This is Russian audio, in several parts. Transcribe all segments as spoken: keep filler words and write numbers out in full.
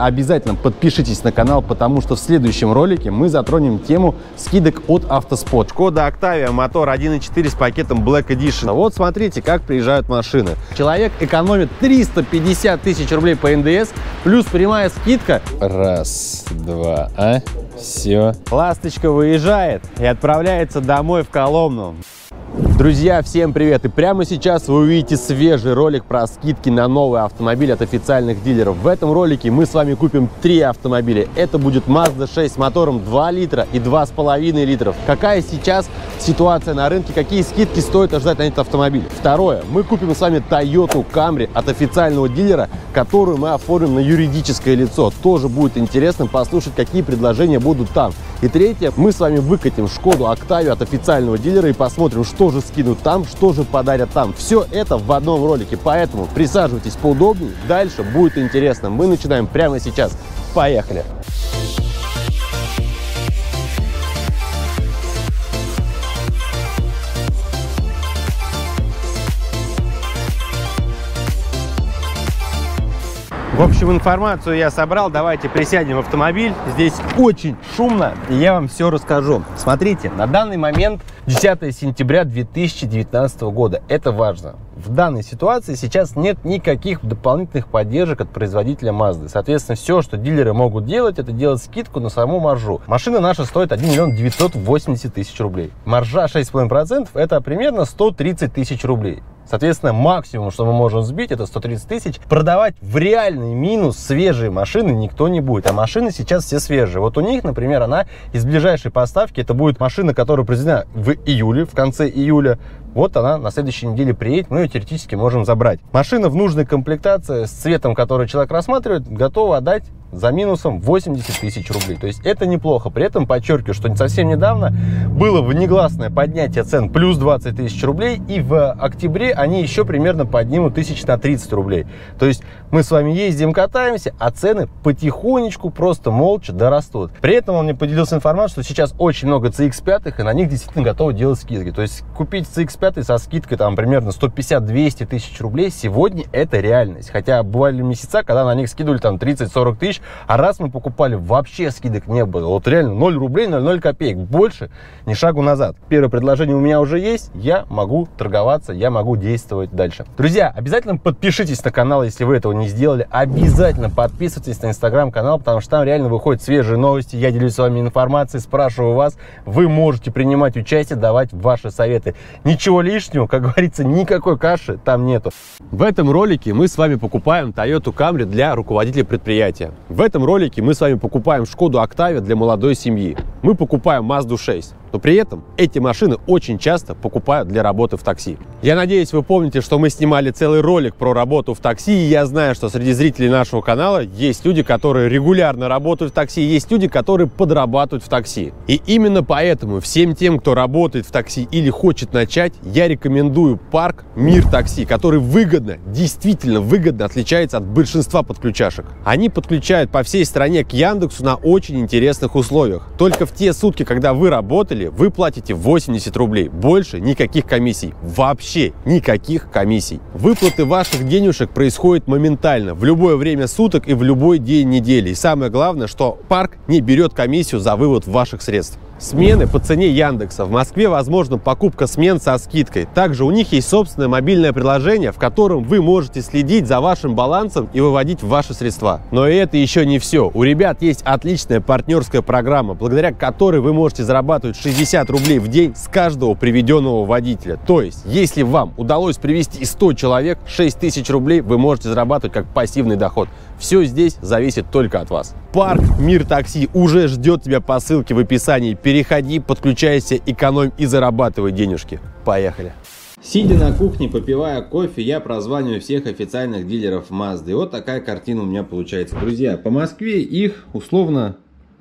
Обязательно подпишитесь на канал, потому что в следующем ролике мы затронем тему скидок от AutoSpot. Шкода Octavia, мотор один и четыре с пакетом Black Edition. Вот смотрите, как приезжают машины. Человек экономит триста пятьдесят тысяч рублей по эн дэ эс, плюс прямая скидка. Раз, два, а, все. Ласточка выезжает и отправляется домой в Коломну. Друзья, всем привет! И прямо сейчас вы увидите свежий ролик про скидки на новый автомобиль от официальных дилеров. В этом ролике мы с вами купим три автомобиля. Это будет Mazda шесть с мотором два литра и два с половиной литров. Какая сейчас ситуация на рынке, какие скидки стоит ожидать на этот автомобиль? Второе, мы купим с вами Toyota Camry от официального дилера, которую мы оформим на юридическое лицо. Тоже будет интересно послушать, какие предложения будут там. И третье, мы с вами выкатим Шкоду Octavia от официального дилера и посмотрим, что же скинут там, что же подарят там. Все это в одном ролике, поэтому присаживайтесь поудобнее, дальше будет интересно. Мы начинаем прямо сейчас. Поехали! В общем, информацию я собрал. Давайте присядем в автомобиль. Здесь очень шумно, и я вам все расскажу. Смотрите, на данный момент десятое сентября две тысячи девятнадцатого года. Это важно. В данной ситуации сейчас нет никаких дополнительных поддержек от производителя Mazda. Соответственно, все, что дилеры могут делать, это делать скидку на саму маржу. Машина наша стоит один миллион девятьсот восемьдесят тысяч рублей. Маржа шесть и пять десятых процента, это примерно сто тридцать тысяч рублей. Соответственно, максимум, что мы можем сбить, это сто тридцать тысяч. Продавать в реальный минус свежие машины никто не будет. А машины сейчас все свежие. Вот у них, например, она из ближайшей поставки. Это будет машина, которая произведена в июле, в конце июля. Вот она на следующей неделе приедет, мы ее теоретически можем забрать. Машина в нужной комплектации с цветом, который человек рассматривает, готова отдать за минусом восемьдесят тысяч рублей. То есть это неплохо. При этом подчеркиваю, что совсем недавно было внегласное поднятие цен плюс двадцать тысяч рублей, и в октябре они еще примерно поднимут тысяч на тридцать рублей. То есть мы с вами ездим, катаемся, а цены потихонечку, просто молча дорастут. При этом он мне поделился информацией, что сейчас очень много си икс пять, и на них действительно готовы делать скидки. То есть купить си икс пять со скидкой там примерно сто пятьдесят — двести тысяч рублей сегодня это реальность. Хотя бывали месяца, когда на них скидывали там тридцать — сорок тысяч, а раз мы покупали, вообще скидок не было. Вот реально ноль рублей, ноль копеек. Больше ни шагу назад. Первое предложение у меня уже есть. Я могу торговаться, я могу действовать дальше. Друзья, обязательно подпишитесь на канал, если вы этого не сделали. Обязательно подписывайтесь на инстаграм-канал, потому что там реально выходят свежие новости. Я делюсь с вами информацией, спрашиваю вас. Вы можете принимать участие, давать ваши советы. Ничего лишнего, как говорится, никакой каши там нету. В этом ролике мы с вами покупаем Toyota Camry для руководителя предприятия. В этом ролике мы с вами покупаем Шкоду Octavia для молодой семьи. Мы покупаем Мазду шесть. Но при этом эти машины очень часто покупают для работы в такси. Я надеюсь, вы помните, что мы снимали целый ролик про работу в такси. И я знаю, что среди зрителей нашего канала есть люди, которые регулярно работают в такси, есть люди, которые подрабатывают в такси. И именно поэтому всем тем, кто работает в такси или хочет начать, я рекомендую парк Мир Такси, который выгодно, действительно выгодно отличается от большинства подключашек. Они подключают по всей стране к Яндексу на очень интересных условиях. Только в те сутки, когда вы работали, вы платите восемьдесят рублей. Больше никаких комиссий. Вообще никаких комиссий. Выплаты ваших денежек происходят моментально, в любое время суток и в любой день недели. И самое главное, что парк не берет комиссию за вывод ваших средств. Смены по цене Яндекса. В Москве возможна покупка смен со скидкой. Также у них есть собственное мобильное приложение, в котором вы можете следить за вашим балансом и выводить ваши средства. Но и это еще не все. У ребят есть отличная партнерская программа, благодаря которой вы можете зарабатывать шестьдесят рублей в день с каждого приведенного водителя. То есть, если вам удалось привести сто человек, шесть тысяч рублей вы можете зарабатывать как пассивный доход. Все здесь зависит только от вас. Парк Мир Такси уже ждет тебя по ссылке в описании. Переходи, подключайся, экономь и зарабатывай денежки. Поехали! Сидя на кухне, попивая кофе, я прозваниваю всех официальных дилеров Mazda. И вот такая картина у меня получается. Друзья, по Москве их условно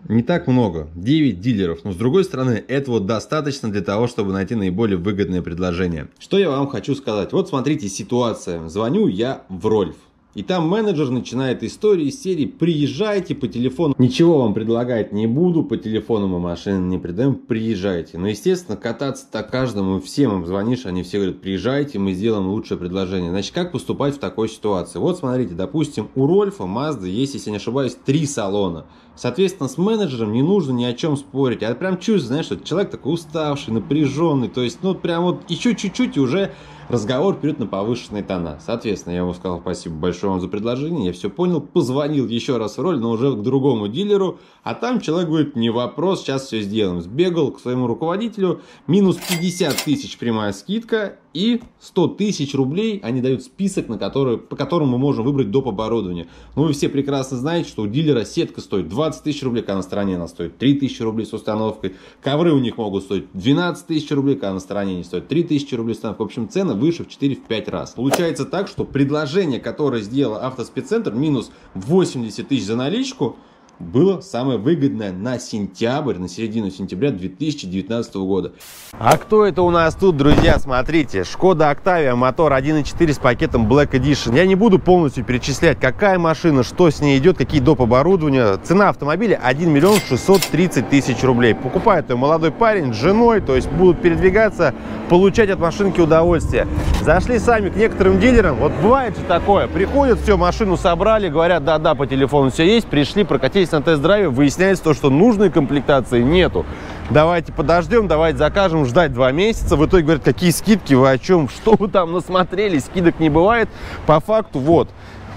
не так много, девять дилеров, но с другой стороны, этого достаточно для того, чтобы найти наиболее выгодное предложение. Что я вам хочу сказать? Вот смотрите ситуация. Звоню я в Рольф. И там менеджер начинает историю из серии «Приезжайте по телефону». Ничего вам предлагать не буду, по телефону мы машины не продаем, приезжайте. Но, естественно, кататься-то каждому, всем им звонишь, они все говорят: приезжайте, мы сделаем лучшее предложение. Значит, как поступать в такой ситуации? Вот, смотрите, допустим, у Рольфа, Mazda есть, если я не ошибаюсь, три салона. Соответственно, с менеджером не нужно ни о чем спорить. А прям чувствую, знаешь, что человек такой уставший, напряженный. То есть, ну, прям вот еще чуть-чуть и уже разговор вперед на повышенные тона. Соответственно, я ему сказал: спасибо большое вам за предложение, я все понял. Позвонил еще раз в Рольф, но уже к другому дилеру. А там человек говорит: не вопрос, сейчас все сделаем. Сбегал к своему руководителю. Минус пятьдесят тысяч прямая скидка и сто тысяч рублей. Они дают список, на который, по которому мы можем выбрать доп. Оборудование. Но вы все прекрасно знаете, что у дилера сетка стоит двадцать тысяч рублей, а на стороне она стоит три тысячи рублей с установкой. Ковры у них могут стоить двенадцать тысяч рублей, а на стороне они стоят три тысячи рублей с установкой. В общем, цены выше в четыре-пять раз. Получается так, что предложение, которое сделал Автоспеццентр, минус восемьдесят тысяч за наличку, было самое выгодное на сентябрь, на середину сентября две тысячи девятнадцатого года. А кто это у нас тут, друзья? Смотрите, Шкода Октавия, мотор один и четыре с пакетом Black Edition. Я не буду полностью перечислять, какая машина, что с ней идет, какие доп. Оборудования. Цена автомобиля один миллион шестьсот тридцать тысяч рублей. Покупает ее молодой парень с женой, то есть будут передвигаться, получать от машинки удовольствие. Зашли сами к некоторым дилерам, вот бывает же такое, приходят, все, машину собрали, говорят: да-да, по телефону все есть, пришли, прокатились на тест-драйве, выясняется то, что нужной комплектации нету. Давайте подождем, давайте закажем, ждать два месяца. В итоге говорят: какие скидки, вы о чем, что вы там насмотрели, скидок не бывает. По факту вот,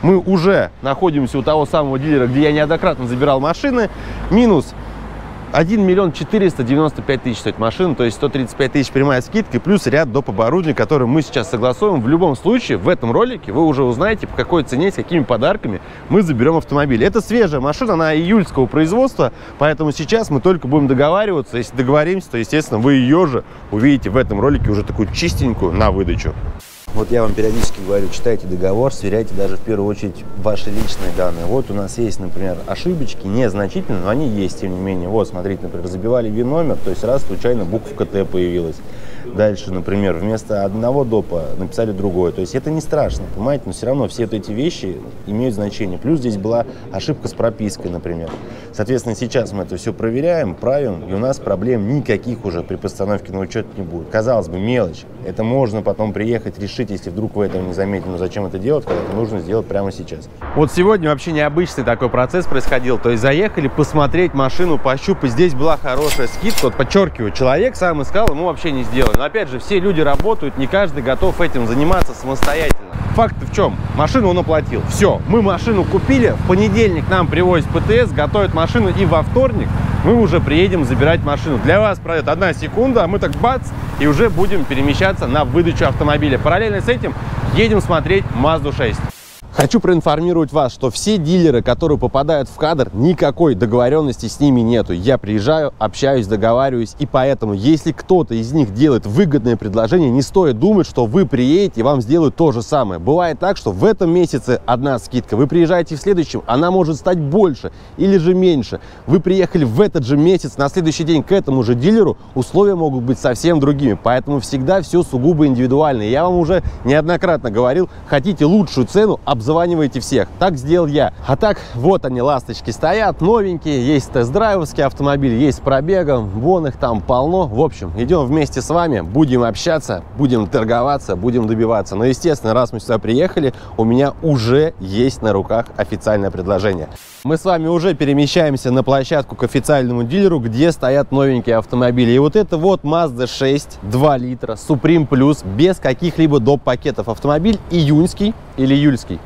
мы уже находимся у того самого дилера, где я неоднократно забирал машины. Минус один миллион четыреста девяносто пять тысяч стоит машина, то есть сто тридцать пять тысяч прямая скидка, плюс ряд доп. Оборудования, которые мы сейчас согласуем. В любом случае, в этом ролике вы уже узнаете, по какой цене, с какими подарками мы заберем автомобиль. Это свежая машина, она июльского производства, поэтому сейчас мы только будем договариваться. Если договоримся, то, естественно, вы ее же увидите в этом ролике уже такую чистенькую на выдачу. Вот я вам периодически говорю: читайте договор, сверяйте даже в первую очередь ваши личные данные. Вот у нас есть, например, ошибочки, незначительные, но они есть, тем не менее. Вот, смотрите, например, забивали ВИН-номер, то есть раз случайно буква КТ появилась. Дальше, например, вместо одного допа написали другое. То есть это не страшно, понимаете, но все равно все вот эти вещи имеют значение. Плюс здесь была ошибка с пропиской, например. Соответственно, сейчас мы это все проверяем, правим, и у нас проблем никаких уже при постановке на учет не будет. Казалось бы, мелочь. Это можно потом приехать, решить, если вдруг вы этого не заметили. Но зачем это делать, когда это нужно сделать прямо сейчас? Вот сегодня вообще необычный такой процесс происходил. То есть заехали посмотреть машину, пощупать. Здесь была хорошая скидка. Вот подчеркиваю, человек сам искал, ему вообще не сделали. Но опять же, все люди работают, не каждый готов этим заниматься самостоятельно. Факт в чем? Машину он оплатил. Все, мы машину купили, в понедельник нам привозят ПТС, готовят машину, и во вторник мы уже приедем забирать машину. Для вас пройдет одна секунда, а мы так бац, и уже будем перемещаться на выдачу автомобиля. Параллельно с этим едем смотреть Мазду шесть. Хочу проинформировать вас, что все дилеры, которые попадают в кадр, никакой договоренности с ними нету. Я приезжаю, общаюсь, договариваюсь, и поэтому, если кто-то из них делает выгодное предложение, не стоит думать, что вы приедете и вам сделают то же самое. Бывает так, что в этом месяце одна скидка, вы приезжаете в следующем, она может стать больше или же меньше. Вы приехали в этот же месяц, на следующий день к этому же дилеру, условия могут быть совсем другими, поэтому всегда все сугубо индивидуально. Я вам уже неоднократно говорил: хотите лучшую цену, обзванивайте всех. Так сделал я. А так, вот они, ласточки стоят, новенькие, есть тест-драйвовские автомобили, есть с пробегом, вон их там полно. В общем, идем вместе с вами, будем общаться, будем торговаться, будем добиваться. Но, естественно, раз мы сюда приехали, у меня уже есть на руках официальное предложение. Мы с вами уже перемещаемся на площадку к официальному дилеру, где стоят новенькие автомобили. И вот это вот Мазда шесть, два литра, Supreme Plus, без каких-либо доп. Пакетов. Автомобиль июньский или июльский?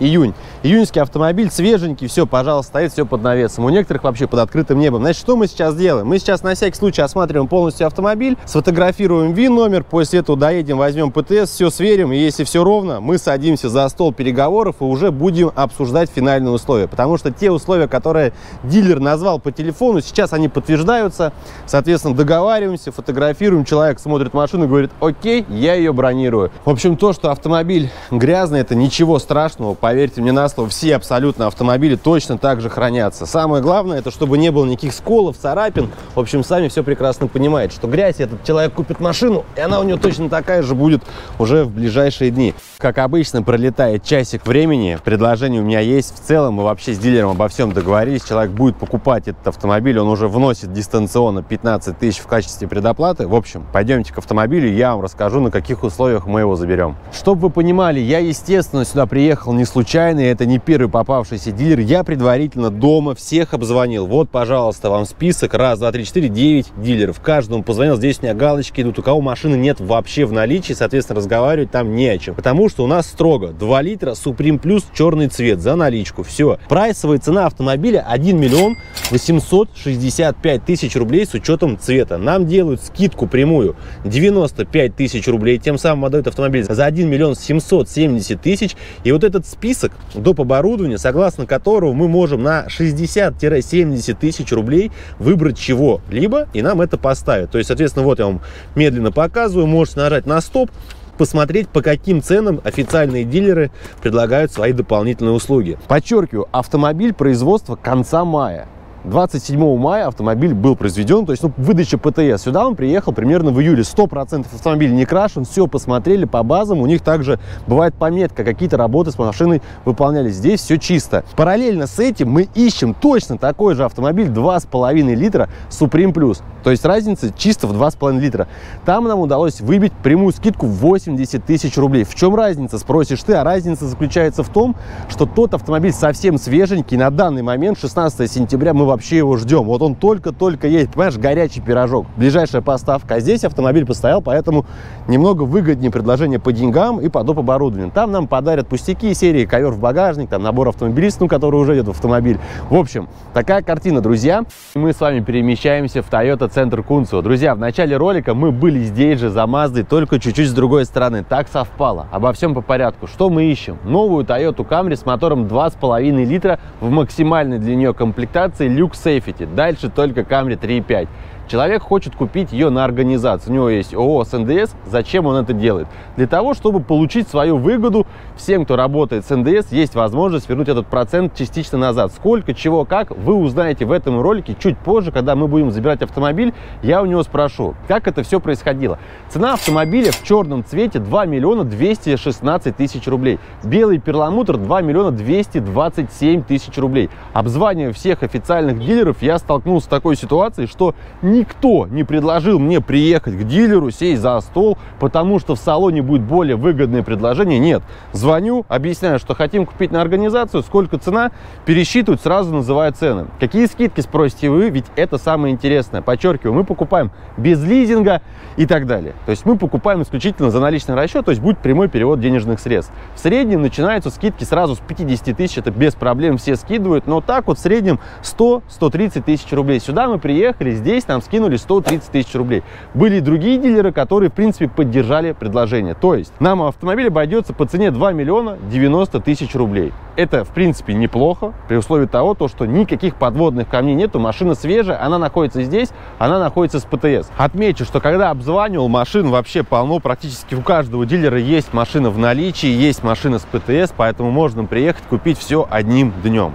Июнь. Июньский автомобиль, свеженький, все, пожалуйста, стоит все под навесом. У некоторых вообще под открытым небом. Значит, что мы сейчас делаем? Мы сейчас на всякий случай осматриваем полностью автомобиль, сфотографируем ВИН-номер, после этого доедем, возьмем ПТС, все сверим, и если все ровно, мы садимся за стол переговоров и уже будем обсуждать финальные условия. Потому что те условия, которые дилер назвал по телефону, сейчас они подтверждаются. Соответственно, договариваемся, фотографируем, человек смотрит машину и говорит: окей, я ее бронирую. В общем, то, что автомобиль грязный, это ничего страшного. Поверьте мне на слово. производства все абсолютно автомобили точно так же хранятся. Самое главное, это чтобы не было никаких сколов, царапин. В общем, сами все прекрасно понимаете, что грязь, этот человек купит машину, и она у него точно такая же будет уже в ближайшие дни. Как обычно, пролетает часик времени, предложение у меня есть. В целом, мы вообще с дилером обо всем договорились. Человек будет покупать этот автомобиль, он уже вносит дистанционно пятнадцать тысяч в качестве предоплаты. В общем, пойдемте к автомобилю, я вам расскажу, на каких условиях мы его заберем. Чтобы вы понимали, я, естественно, сюда приехал не случайно, это не первый попавшийся дилер. Я предварительно дома всех обзвонил. Вот, пожалуйста, вам список. Раз, два, три, четыре, девять дилеров. Каждому позвонил, здесь у меня галочки идут, у кого машины нет вообще в наличии, соответственно, разговаривать там не о чем. Потому что у нас строго два литра, Supreme Plus, черный цвет, за наличку. Все. Прайсовая цена автомобиля один миллион восемьсот шестьдесят пять тысяч рублей с учетом цвета. Нам делают скидку прямую девяносто пять тысяч рублей, тем самым отдают автомобиль за один миллион семьсот семьдесят тысяч. И вот этот список доп. Оборудования, согласно которого мы можем на шестьдесят-семьдесят тысяч рублей выбрать чего-либо, и нам это поставят. То есть, соответственно, вот я вам медленно показываю, можете нажать на стоп, посмотреть, по каким ценам официальные дилеры предлагают свои дополнительные услуги. Подчеркиваю, автомобиль производства конца мая. двадцать седьмого мая автомобиль был произведен, то есть, ну, выдача ПТС. Сюда он приехал примерно в июле. сто процентов автомобиль не крашен, все посмотрели по базам. У них также бывает пометка, какие-то работы с машиной выполнялись. Здесь все чисто. Параллельно с этим мы ищем точно такой же автомобиль два с половиной литра Supreme Plus. То есть разница чисто в два с половиной литра. Там нам удалось выбить прямую скидку в восемьдесят тысяч рублей. В чем разница, спросишь ты? А разница заключается в том, что тот автомобиль совсем свеженький. На данный момент, шестнадцатого сентября, мы вообще его ждем. Вот он только-только едет. Понимаешь, горячий пирожок. Ближайшая поставка. А здесь автомобиль постоял, поэтому немного выгоднее предложение по деньгам и по доп. Оборудованию. Там нам подарят пустяки серии ковер в багажник, там набор автомобилистам, который уже идет в автомобиль. В общем, такая картина, друзья. Мы с вами перемещаемся в Toyota Center Кунцево. Друзья, в начале ролика мы были здесь же, за Маздой, только чуть-чуть с другой стороны. Так совпало. Обо всем по порядку. Что мы ищем? Новую Toyota Camry с мотором два с половиной литра в максимальной для нее комплектации Safety. Дальше только Camry три и пять. Человек хочет купить ее на организацию. У него есть ООО с эн дэ эс. Зачем он это делает? Для того, чтобы получить свою выгоду. Всем, кто работает с эн дэ эс, есть возможность вернуть этот процент частично назад. Сколько, чего, как, вы узнаете в этом ролике чуть позже, когда мы будем забирать автомобиль. Я у него спрошу, как это все происходило. Цена автомобиля в черном цвете два миллиона двести шестнадцать тысяч рублей. Белый перламутр два миллиона двести двадцать семь тысяч рублей. Обзванивая всех официальных дилеров, я столкнулся с такой ситуацией, что никто не предложил мне приехать к дилеру, сесть за стол, потому что в салоне будет более выгодное предложение. Нет. Звоню, объясняю, что хотим купить на организацию, сколько цена, пересчитывают, сразу называют цены. Какие скидки, спросите вы, ведь это самое интересное. Подчеркиваю, мы покупаем без лизинга и так далее. То есть мы покупаем исключительно за наличный расчет, то есть будет прямой перевод денежных средств. В среднем начинаются скидки сразу с пятидесяти тысяч, это без проблем все скидывают, но так вот в среднем сто-сто тридцать тысяч рублей. Сюда мы приехали, здесь нам скинули сто тридцать тысяч рублей. Были и другие дилеры, которые, в принципе, поддержали предложение. То есть нам автомобиль обойдется по цене два миллиона девяносто тысяч рублей. Это, в принципе, неплохо, при условии того, то, что никаких подводных камней нету, машина свежая, она находится здесь, она находится с ПТС. Отмечу, что когда обзванивал, машин вообще полно, практически у каждого дилера есть машина в наличии, есть машина с ПТС, поэтому можно приехать, купить все одним днем.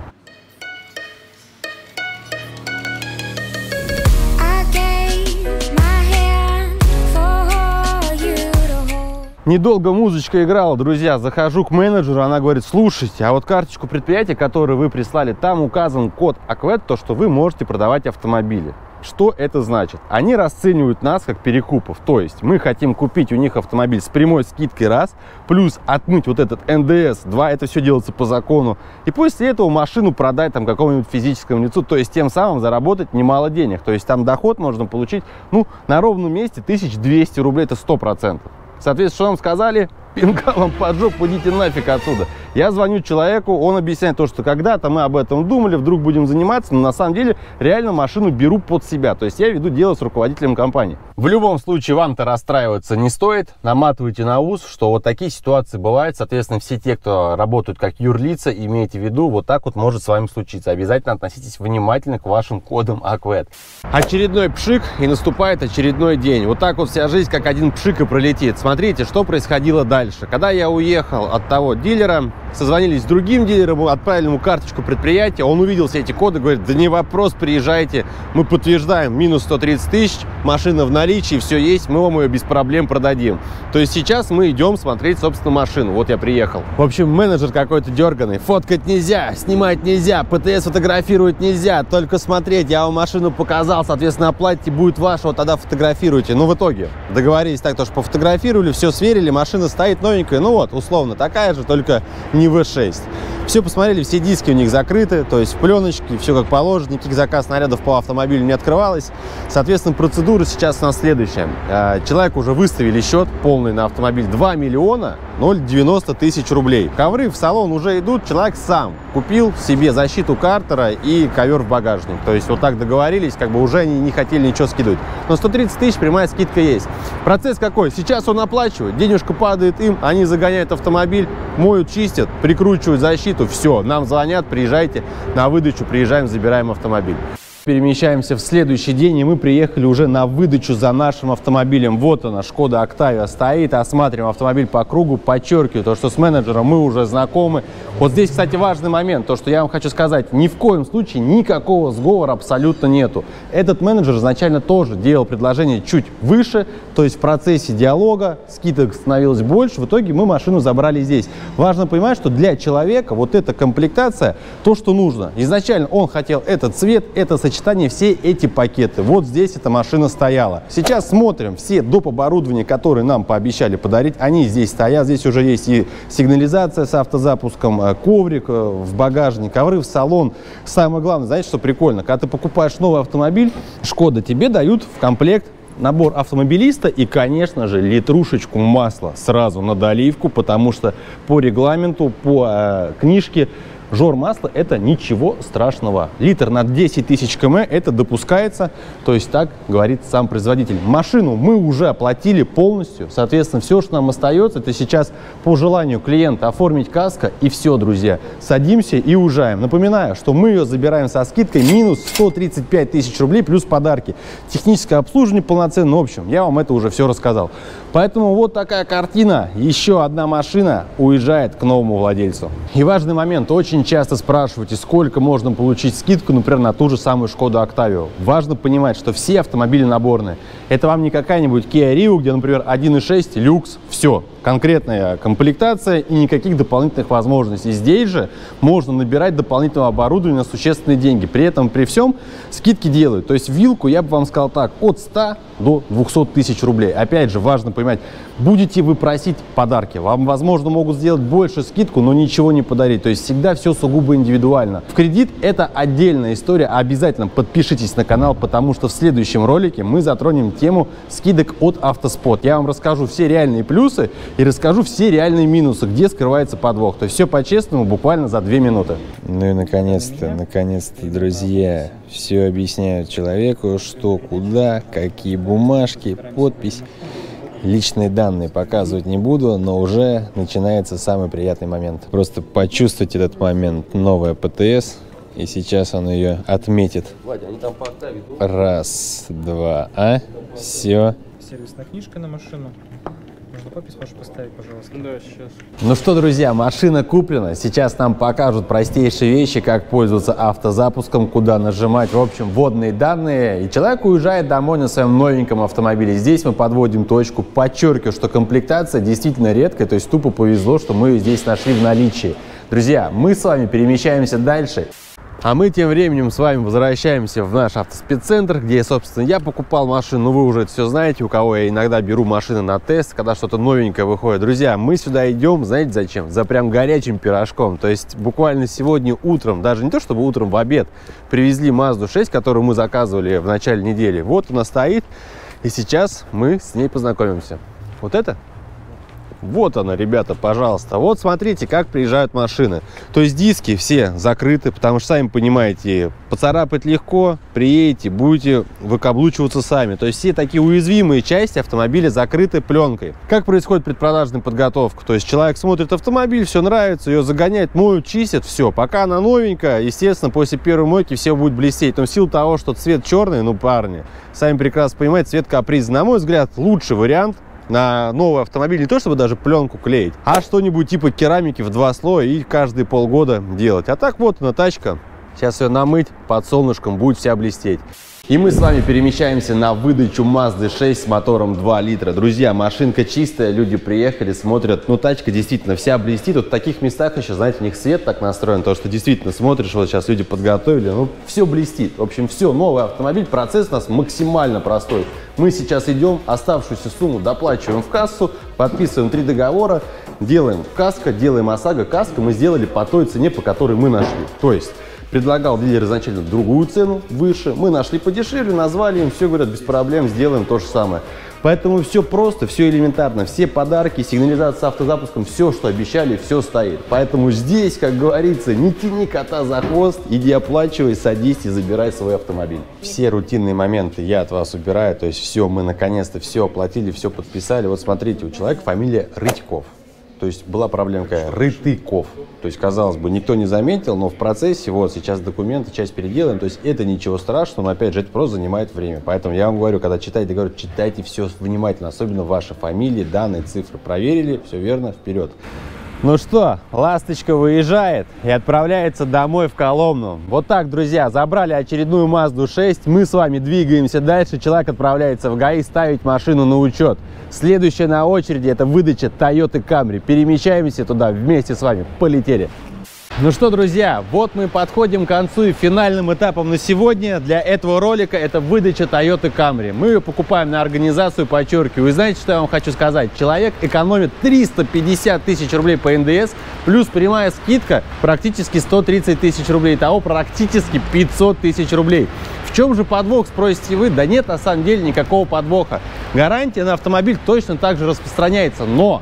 Недолго музычка играла, друзья, захожу к менеджеру, она говорит: слушайте, а вот карточку предприятия, которую вы прислали, там указан код АКВЭД, то, что вы можете продавать автомобили. Что это значит? Они расценивают нас как перекупов, то есть мы хотим купить у них автомобиль с прямой скидкой, раз, плюс отмыть вот этот эн дэ эс, два, это все делается по закону, и после этого машину продать там какому-нибудь физическому лицу, то есть тем самым заработать немало денег, то есть там доход можно получить, ну, на ровном месте тысяча двести рублей, это сто процентов. Соответственно, что нам сказали? Пингалом под жопу, идите нафиг отсюда. Я звоню человеку, он объясняет то, что когда-то мы об этом думали, вдруг будем заниматься, но на самом деле реально машину беру под себя. То есть я веду дело с руководителем компании. В любом случае вам-то расстраиваться не стоит. Наматывайте на ус, что вот такие ситуации бывают. Соответственно, все те, кто работают как юрлица, имейте в виду, вот так вот может с вами случиться. Обязательно относитесь внимательно к вашим кодам АКВЭД. Очередной пшик, и наступает очередной день. Вот так вот вся жизнь как один пшик и пролетит. Смотрите, что происходило дальше. дальше. Когда я уехал от того дилера, созвонились с другим дилером, отправили ему карточку предприятия, он увидел все эти коды, говорит, да не вопрос, приезжайте, мы подтверждаем, минус сто тридцать тысяч, машина в наличии, все есть, мы вам ее без проблем продадим. То есть сейчас мы идем смотреть, собственно, машину. Вот я приехал. В общем, менеджер какой-то дерганый. Фоткать нельзя, снимать нельзя, ПТС фотографировать нельзя, только смотреть. Я вам машину показал, соответственно, оплатите, будет ваше, вот тогда фотографируйте. Ну, в итоге договорились так, то, что пофотографировали, все сверили, машина стоит новенькая, ну вот, условно, такая же, только не вэ шесть. Все посмотрели, все диски у них закрыты, то есть в пленочке, все как положено, никаких заказ снарядов по автомобилю не открывалось. Соответственно, процедура сейчас у нас следующая. Человеку уже выставили счет полный на автомобиль два миллиона девяносто тысяч рублей. Ковры в салон уже идут, человек сам купил себе защиту картера и ковер в багажник. То есть вот так договорились, как бы уже они не хотели ничего скидывать. Но сто тридцать тысяч прямая скидка есть. Процесс какой? Сейчас он оплачивает, денежка падает им, они загоняют автомобиль, моют, чистят, прикручивают защиту, все, нам звонят, приезжайте на выдачу, приезжаем, забираем автомобиль. Перемещаемся в следующий день, и мы приехали уже на выдачу за нашим автомобилем. Вот она, Шкода Октавия стоит, осматриваем автомобиль по кругу, подчеркиваю, то, что с менеджером мы уже знакомы. Вот здесь, кстати, важный момент, то, что я вам хочу сказать, ни в коем случае никакого сговора абсолютно нету. Этот менеджер изначально тоже делал предложение чуть выше, то есть в процессе диалога скидок становилось больше, в итоге мы машину забрали здесь. Важно понимать, что для человека вот эта комплектация, то, что нужно. Изначально он хотел этот цвет, это сочетание. Все эти пакеты. Вот здесь эта машина стояла. Сейчас смотрим все доп. Оборудования, которые нам пообещали подарить. Они здесь стоят. Здесь уже есть и сигнализация с автозапуском, коврик в багажник, ковры в салон. Самое главное, знаете, что прикольно? Когда ты покупаешь новый автомобиль, Шкода, тебе дают в комплект набор автомобилиста и, конечно же, литрушечку масла сразу на доливку, потому что по регламенту, по э, книжке жор масла — это ничего страшного. Литр на десять тысяч километров это допускается, то есть так говорит сам производитель. Машину мы уже оплатили полностью, соответственно, все, что нам остается, это сейчас по желанию клиента оформить каско, и все, друзья. Садимся и уезжаем. Напоминаю, что мы ее забираем со скидкой минус сто тридцать пять тысяч рублей плюс подарки. Техническое обслуживание полноценно, в общем, я вам это уже все рассказал. Поэтому вот такая картина. Еще одна машина уезжает к новому владельцу. И важный момент. Очень часто спрашиваете, сколько можно получить скидку, например, на ту же самую Шкоду Октавию. Важно понимать, что все автомобили наборные. Это вам не какая-нибудь Kia Rio, где, например, один и шесть, люкс, все. Конкретная комплектация и никаких дополнительных возможностей. Здесь же можно набирать дополнительного оборудования на существенные деньги. При этом, при всем, скидки делают. То есть вилку, я бы вам сказал так, от ста до двухсот тысяч рублей. Опять же, важно понимать, будете вы просить подарки. Вам, возможно, могут сделать больше скидку, но ничего не подарить. То есть всегда все сугубо индивидуально. В кредит это отдельная история. Обязательно подпишитесь на канал, потому что в следующем ролике мы затронем тему скидок от AutoSpot. Я вам расскажу все реальные плюсы и расскажу все реальные минусы, где скрывается подвох. То есть все по-честному буквально за две минуты. Ну и наконец-то, наконец-то, друзья, все объясняют человеку, что, куда, какие бумажки, подпись. Личные данные показывать не буду, но уже начинается самый приятный момент. Просто почувствовать этот момент. Новая ПТС, и сейчас он ее отметит. Раз, два, а, все. Сервисная книжка на машину. Можно подпись вашу поставить, пожалуйста? Да, сейчас. Ну что, друзья, машина куплена. Сейчас нам покажут простейшие вещи, как пользоваться автозапуском, куда нажимать. В общем, вводные данные. И человек уезжает домой на своем новеньком автомобиле. Здесь мы подводим точку. Подчеркиваю, что комплектация действительно редкая. То есть тупо повезло, что мы ее здесь нашли в наличии. Друзья, мы с вами перемещаемся дальше. А мы тем временем с вами возвращаемся в наш автоспеццентр, где, собственно, я покупал машину, но вы уже это все знаете, у кого я иногда беру машины на тест, когда что-то новенькое выходит. Друзья, мы сюда идем, знаете зачем? За прям горячим пирожком. То есть буквально сегодня утром, даже не то чтобы утром, в обед, привезли Мазду шесть, которую мы заказывали в начале недели. Вот она стоит, и сейчас мы с ней познакомимся. Вот это? Вот она, ребята, пожалуйста. Вот смотрите, как приезжают машины. То есть диски все закрыты, потому что, сами понимаете, поцарапать легко, приедете, будете выкаблучиваться сами. То есть все такие уязвимые части автомобиля закрыты пленкой. Как происходит предпродажная подготовка? То есть человек смотрит автомобиль, все нравится, ее загоняет, моют, чистят, все. Пока она новенькая, естественно, после первой мойки все будет блестеть. Но в силу того, что цвет черный, ну, парни, сами прекрасно понимаете, цвет капризный. На мой взгляд, лучший вариант на новый автомобиль не то чтобы даже пленку клеить, а что-нибудь типа керамики в два слоя и каждые полгода делать. А так вот она тачка, сейчас ее намыть, под солнышком будет вся блестеть. И мы с вами перемещаемся на выдачу Мазды шесть с мотором два литра. Друзья, машинка чистая, люди приехали, смотрят. Ну, тачка действительно вся блестит. Вот в таких местах еще, знаете, у них свет так настроен, то, что действительно смотришь, вот сейчас люди подготовили, ну, все блестит. В общем, все, новый автомобиль, процесс у нас максимально простой. Мы сейчас идем, оставшуюся сумму доплачиваем в кассу, подписываем три договора, делаем каско, делаем ОСАГО. Каско мы сделали по той цене, по которой мы нашли. То есть... Предлагал дилер изначально другую цену, выше. Мы нашли подешевле, назвали им, все говорят, без проблем, сделаем то же самое. Поэтому все просто, все элементарно. Все подарки, сигнализация с автозапуском, все, что обещали, все стоит. Поэтому здесь, как говорится, не тяни кота за хвост, иди оплачивай, садись и забирай свой автомобиль. Все рутинные моменты я от вас убираю. То есть все, мы наконец-то все оплатили, все подписали. Вот смотрите, у человека фамилия Рытьков. То есть была проблемка Рытыков. То есть, казалось бы, никто не заметил, но в процессе, вот, сейчас документы, часть переделаем. То есть это ничего страшного, но, опять же, это просто занимает время. Поэтому я вам говорю, когда читаете, говорю, читайте все внимательно, особенно ваши фамилии, данные, цифры. Проверили, все верно, вперед. Ну что, ласточка выезжает и отправляется домой в Коломну. Вот так, друзья, забрали очередную Мазду шесть. Мы с вами двигаемся дальше. Человек отправляется в ГАИ ставить машину на учет. Следующая на очереди — это выдача Toyota Camry. Перемещаемся туда вместе с вами. Полетели. Ну что, друзья, вот мы подходим к концу, и финальным этапом на сегодня для этого ролика это выдача Toyota Camry. Мы ее покупаем на организацию, подчеркиваю. И знаете, что я вам хочу сказать? Человек экономит триста пятьдесят тысяч рублей по эн дэ эс, плюс прямая скидка практически сто тридцать тысяч рублей, того практически пятьсот тысяч рублей. В чем же подвох, спросите вы? Да нет, на самом деле никакого подвоха. Гарантия на автомобиль точно так же распространяется, но...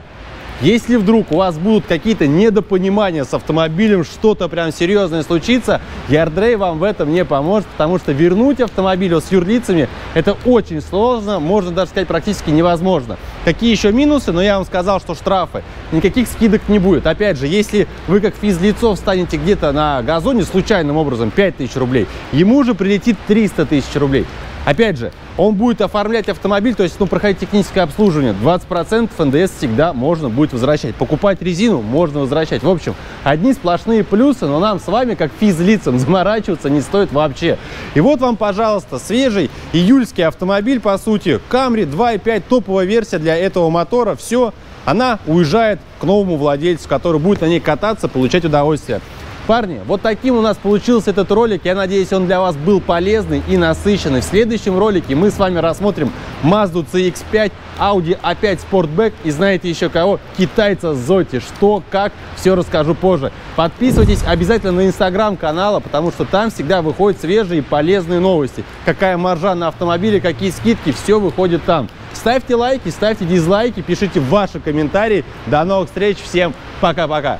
Если вдруг у вас будут какие-то недопонимания с автомобилем, что-то прям серьезное случится, Ярдрей вам в этом не поможет, потому что вернуть автомобиль с юрлицами это очень сложно, можно даже сказать практически невозможно. Какие еще минусы? Но я вам сказал, что штрафы, никаких скидок не будет. Опять же, если вы как физлицо встанете где-то на газоне случайным образом пять тысяч рублей, ему же прилетит триста тысяч рублей. Опять же, он будет оформлять автомобиль, то есть, ну, проходить техническое обслуживание, двадцать процентов эн дэ эс всегда можно будет возвращать. Покупать резину можно возвращать. В общем, одни сплошные плюсы, но нам с вами, как физлицам, заморачиваться не стоит вообще. И вот вам, пожалуйста, свежий июльский автомобиль, по сути, Camry два и пять, топовая версия для этого мотора. Все, она уезжает к новому владельцу, который будет на ней кататься, получать удовольствие. Парни, вот таким у нас получился этот ролик. Я надеюсь, он для вас был полезный и насыщенный. В следующем ролике мы с вами рассмотрим Mazda си икс пять, Audi а пять Sportback и, знаете еще кого, китайца Zotti. Что, как, все расскажу позже. Подписывайтесь обязательно на инстаграм канала, потому что там всегда выходят свежие и полезные новости. Какая маржа на автомобиле, какие скидки, все выходит там. Ставьте лайки, ставьте дизлайки, пишите ваши комментарии. До новых встреч, всем пока-пока.